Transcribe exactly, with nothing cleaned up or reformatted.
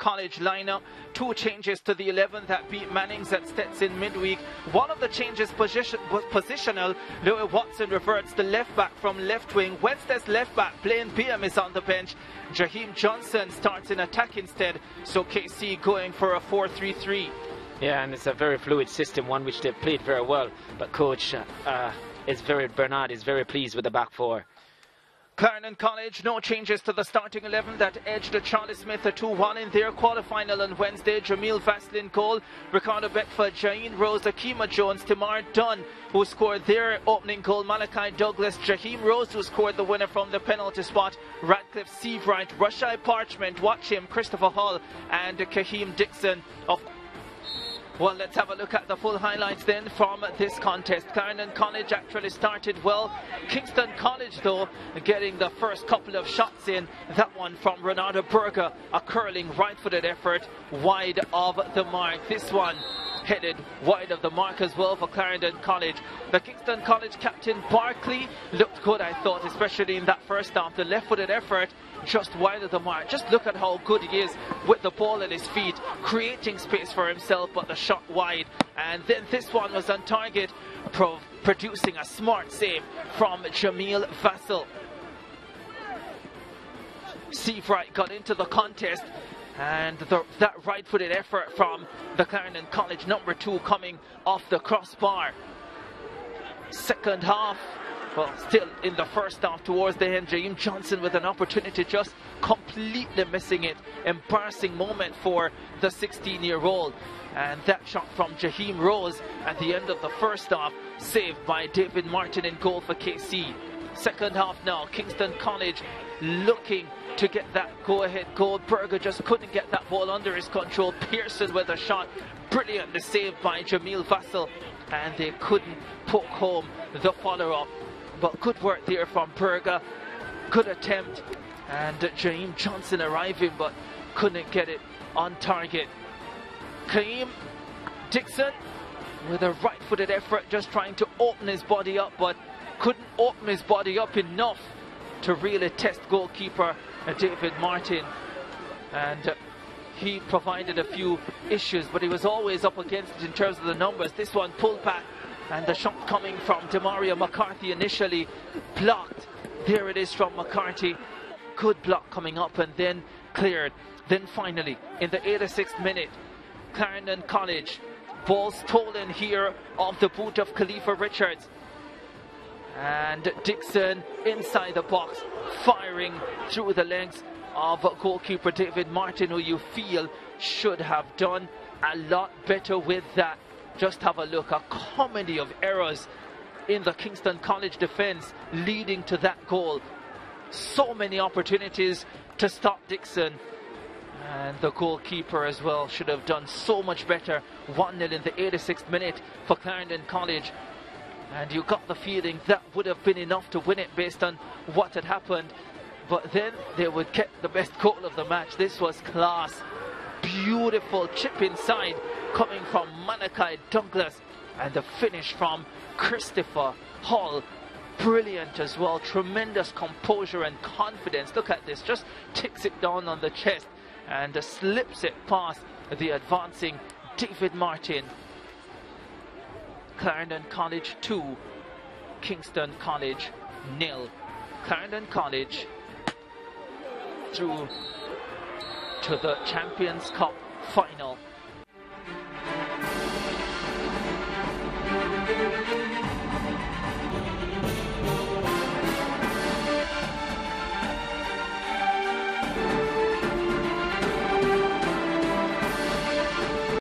College lineup. Two changes to the eleven that beat Mannings at Stetson midweek. One of the changes position, was positional. Louis Watson reverts the left back from left wing. Wednesday's left back, Blaine P M, is on the bench. Jaheim Johnson starts in attack instead. So K C going for a four three three. Yeah, and it's a very fluid system, one which they've played very well. But coach uh, is very, Bernard is very pleased with the back four. Clarendon College, no changes to the starting eleven that edged Charlie Smith a two one in their quarterfinal on Wednesday. Jamil Vassell in goal, Ricardo Beckford, Jaheem Rose, Akima Jones, Tamar Dunn, who scored their opening goal, Malachi Douglas, Jaheem Rose, who scored the winner from the penalty spot, Radcliffe Seabright, Rashai Parchment, watch him, Christopher Hall, and Kaheem Dixon. Of Well, let's have a look at the full highlights then from this contest. Clarendon College actually started well. Kingston College, though, getting the first couple of shots in. That one from Renato Berger, a curling right-footed effort wide of the mark. This one headed wide of the mark as well for Clarendon College. The Kingston College captain Barkley looked good, I thought, especially in that first half. The left-footed effort just wide of the mark. Just look at how good he is with the ball at his feet, creating space for himself, but the shot wide. And then this one was on target, pro producing a smart save from Jamil Vassell. Seabright got into the contest. And the, that right-footed effort from the Clarendon College number two coming off the crossbar. Second half, well, still in the first half towards the end, Jaheim Johnson with an opportunity, just completely missing it. Embarrassing moment for the sixteen-year-old. And that shot from Jaheim Rose at the end of the first half, saved by David Martin in goal for K C. Second half now, Kingston College looking to get that go-ahead goal. Berger just couldn't get that ball under his control. Pearson with a shot, brilliantly saved by Jamil Vassell, and they couldn't poke home the follow-up. But good work there from Berger, good attempt, and Jaheim Johnson arriving but couldn't get it on target. Kaheem Dixon with a right-footed effort, just trying to open his body up, but couldn't open his body up enough to really test goalkeeper David Martin. And he provided a few issues, but he was always up against it in terms of the numbers. This one pulled back, and the shot coming from Demario McCarthy initially blocked. There it is from McCarthy. Good block coming up and then cleared. Then finally, in the eighty-sixth minute, Clarendon College, ball stolen here off the boot of Khalifa Richards. And Dixon inside the box, firing through the legs of goalkeeper David Martin, who you feel should have done a lot better with that. Just have a look, a comedy of errors in the Kingston College defense leading to that goal. So many opportunities to stop Dixon. And the goalkeeper as well should have done so much better. one nil in the eighty-sixth minute for Clarendon College. And you got the feeling that would have been enough to win it based on what had happened. But then they would get the best goal of the match. This was class. Beautiful chip inside coming from Malachi Douglas. And the finish from Christopher Hall. Brilliant as well. Tremendous composure and confidence. Look at this. Just ticks it down on the chest and slips it past the advancing David Martin. Clarendon College two, Kingston College nil. Clarendon College through to the Champions Cup final.